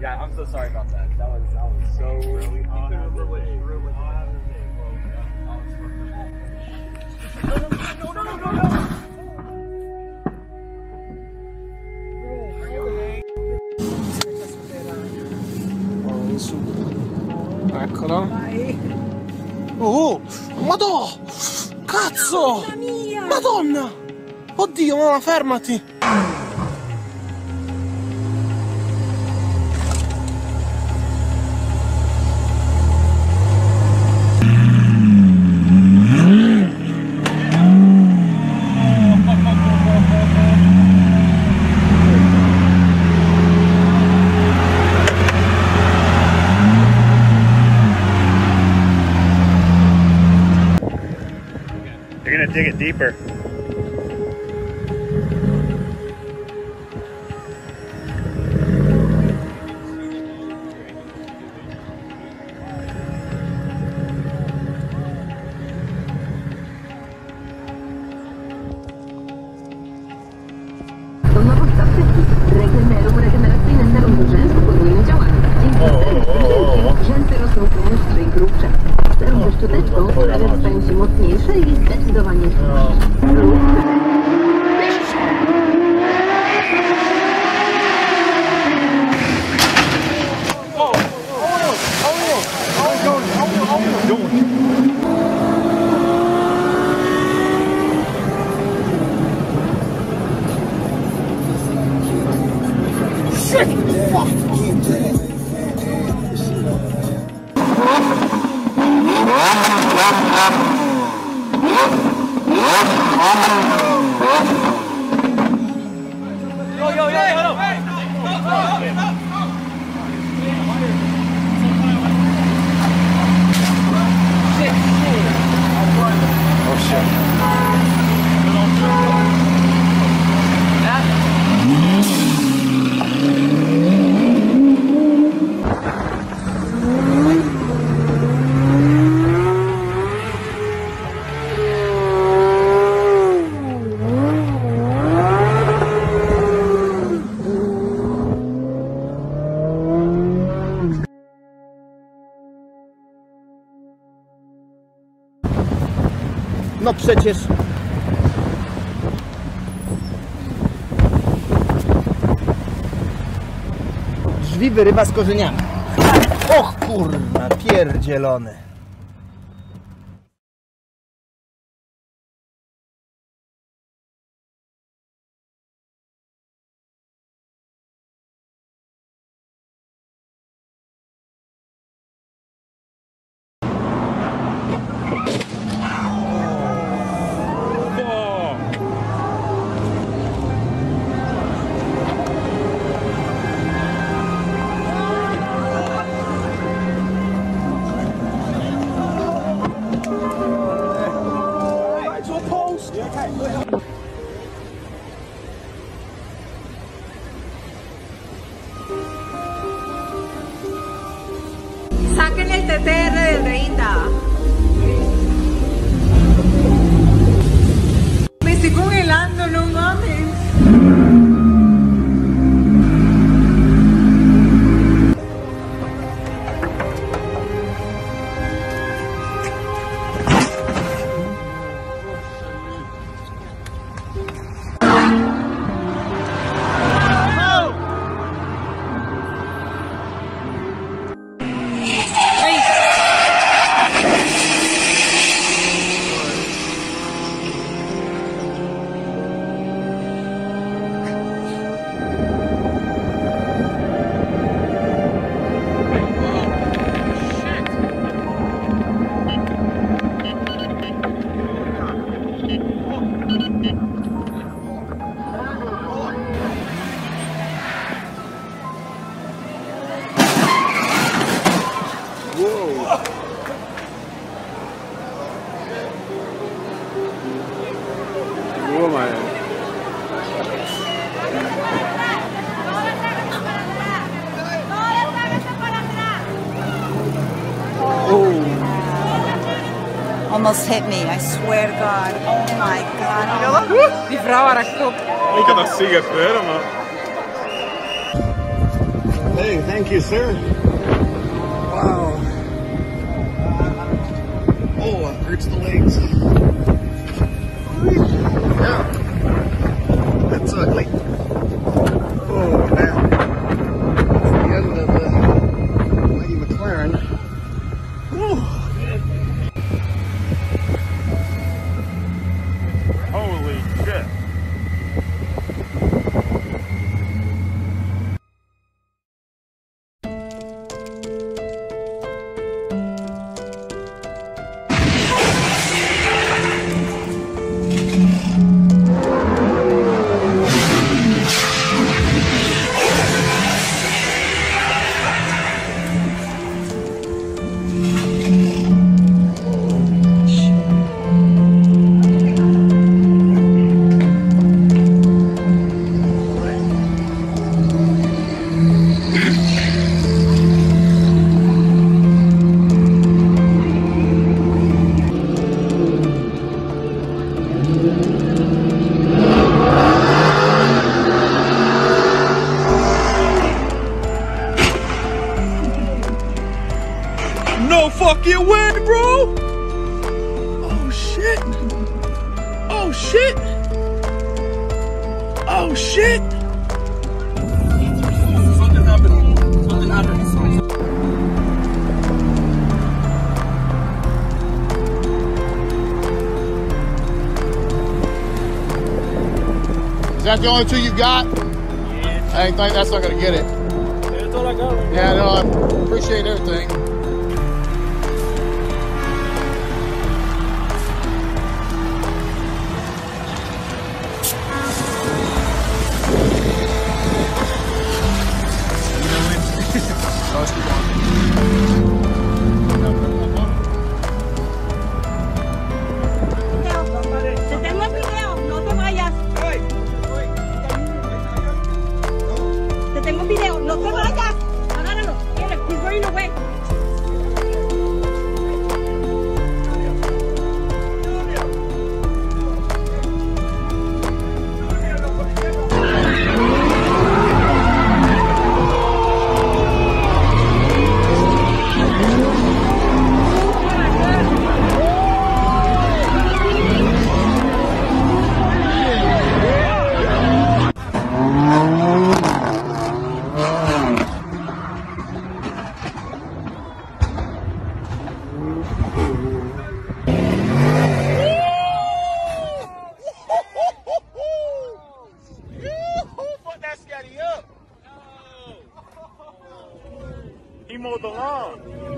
Yeah, I'm so sorry about that. That was so really odd. No. Eccolo. Vai. Oh, madò! Cazzo! Madonna mia! Madonna! Oddio, mamma, fermati! Dig it deeper. No przecież. Drzwi wyrywa z korzeniami. Och kurwa, pierdzielony. Saquen el TTR del 30. Me estoy congelando, no mames. Almost hit me, I swear to God. Oh my God. Die vrouw had haar kop. Ik had haar sigaret, man. Hey, thank you, sir. Wow. Oh, it hurts the legs. Yeah. That's ugly. Oh, man. That's the end of the Lady McLaren. Whew. Holy shit. No fucking way, bro! Oh shit! Oh shit! Oh shit! Something happened. Something happened. Is that the only two you got? Yeah. I think that's not gonna get it. Yeah, that's all I got. Right? Yeah, no, I appreciate everything. He mowed the lawn.